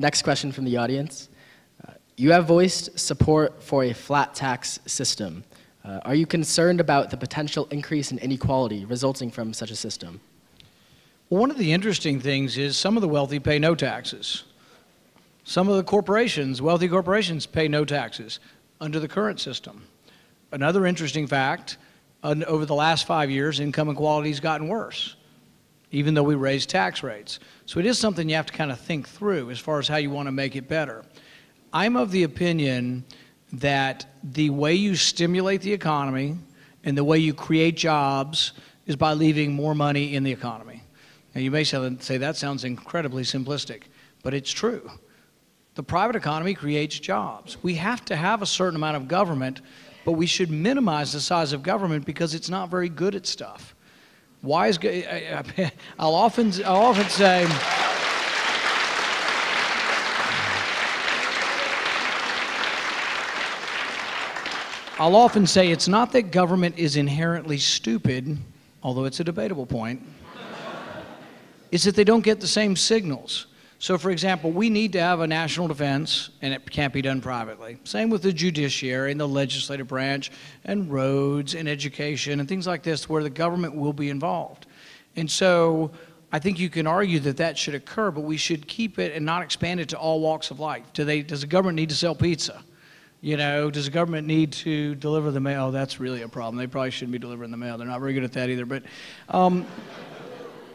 Next question from the audience. You have voiced support for a flat tax system. Are you concerned about the potential increase in inequality resulting from such a system? Well, one of the interesting things is some of the wealthy pay no taxes. Some of the corporations, wealthy corporations, pay no taxes under the current system. Another interesting fact, over the last 5 years, income inequality has gotten worse, even though we raised tax rates. So it is something you have to kind of think through as far as how you want to make it better. I'm of the opinion that the way you stimulate the economy and the way you create jobs is by leaving more money in the economy. Now, you may say that sounds incredibly simplistic, but it's true. The private economy creates jobs. We have to have a certain amount of government, but we should minimize the size of government because it's not very good at stuff. Why is good? I'll often say, it's not that government is inherently stupid, although it's a debatable point. It's that they don't get the same signals. So for example, we need to have a national defense, and it can't be done privately. Same with the judiciary and the legislative branch and roads and education and things like this where the government will be involved. And so I think you can argue that that should occur, but we should keep it and not expand it to all walks of life. Does the government need to sell pizza? You know, does the government need to deliver the mail? That's really a problem. They probably shouldn't be delivering the mail. They're not very good at that either. But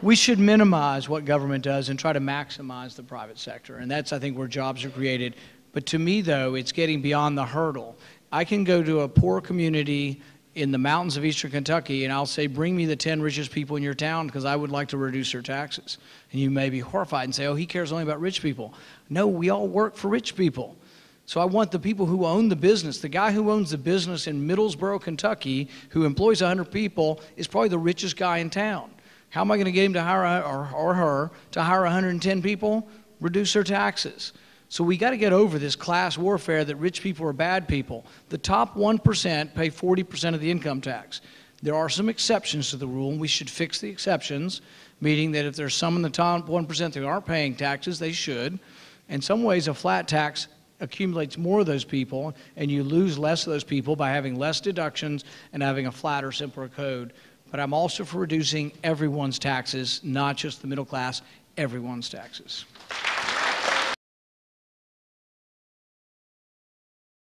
we should minimize what government does and try to maximize the private sector. And that's, I think, where jobs are created. But to me, though, it's getting beyond the hurdle. I can go to a poor community in the mountains of eastern Kentucky, and I'll say, bring me the 10 richest people in your town because I would like to reduce their taxes. And you may be horrified and say, oh, he cares only about rich people. No, we all work for rich people. So I want the people who own the business. The guy who owns the business in Middlesboro, Kentucky, who employs 100 people, is probably the richest guy in town. How am I going to get him to hire, or her, to hire 110 people? Reduce their taxes. So we got to get over this class warfare that rich people are bad people. The top 1% pay 40% of the income tax. There are some exceptions to the rule, and we should fix the exceptions, meaning that if there's some in the top 1% that aren't paying taxes, they should. In some ways, a flat tax accumulates more of those people, and you lose less of those people by having less deductions and having a flatter, simpler code. But I'm also for reducing everyone's taxes, not just the middle class, everyone's taxes.